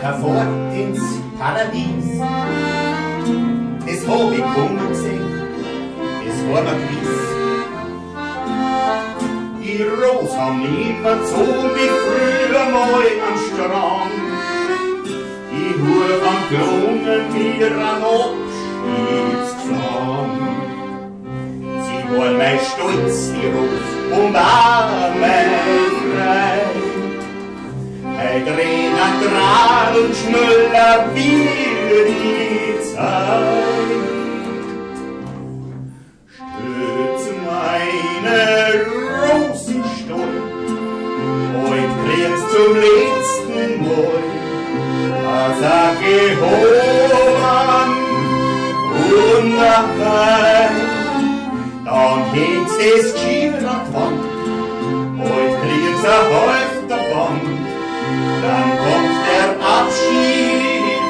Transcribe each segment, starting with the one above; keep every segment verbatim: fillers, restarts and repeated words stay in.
hervor ins Paradies. Es hab ich kommen gesehen, es war mir gewiss. Die Rosen haben immer so wie früher mal am Strand. Die Hur am Grungen mir am Abschiedsklang. Sie war mein Stolz, die Rose, und auch mein Freund. Ein Tränen trat und schneller wie die Zeit. Stütz meine Rosenstolz, heut kriegst zum letzten Mal ein Sack gehoben und nachher. Dann hängst es geschieht an die Wand, heut kriegst ein Häuf davon. Dann kommt der Abschied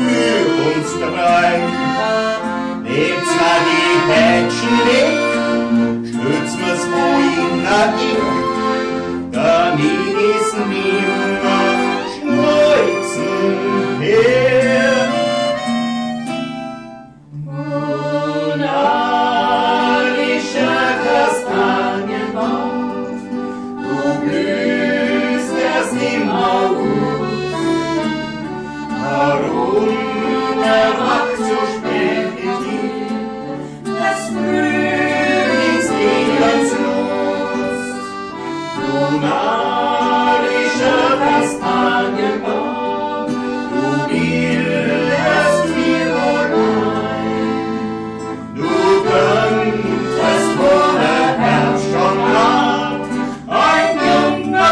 für uns drei. Nehmt's mal die Händchen weg, stürzt mir's wohin nach ihr, damit es nimmer schneuzen her. Monarchischer Kastanienbaum, du blühst im August, warum erwacht so spät in dir das Frühlingslust? Du marischer Kastanienbaum, du bildest mir wohl ein, du könntest vorher Herbst schon lang ein junger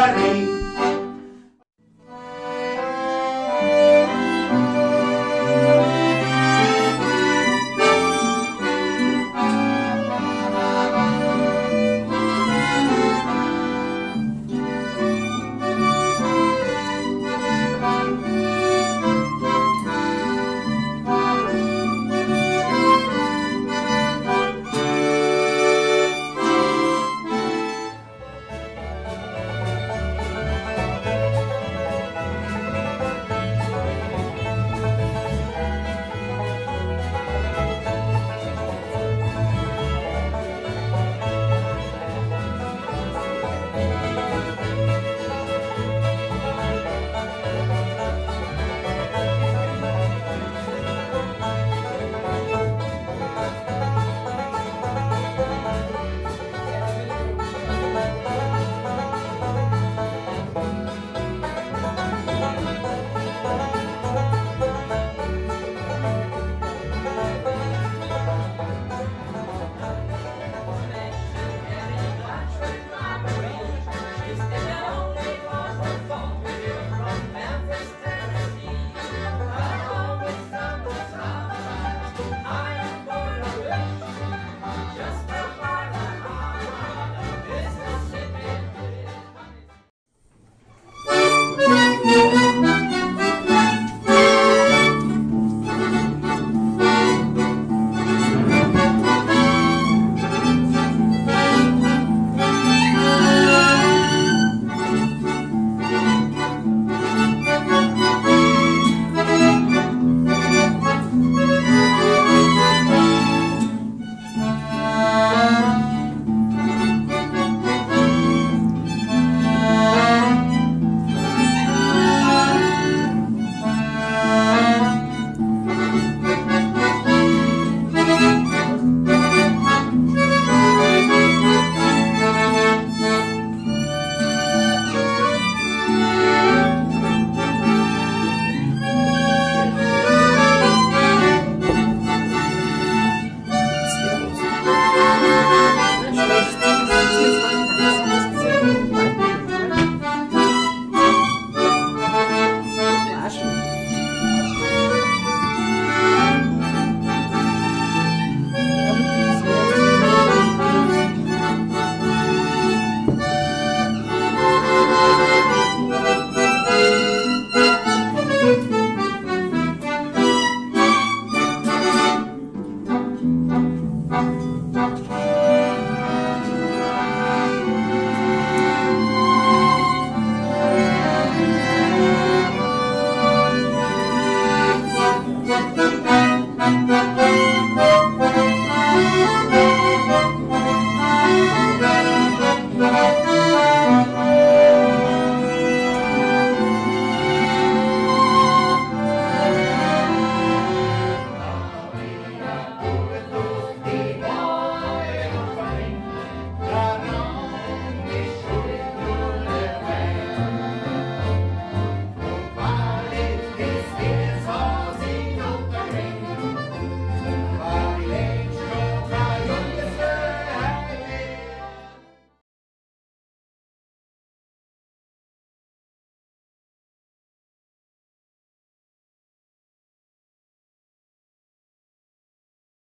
Marie.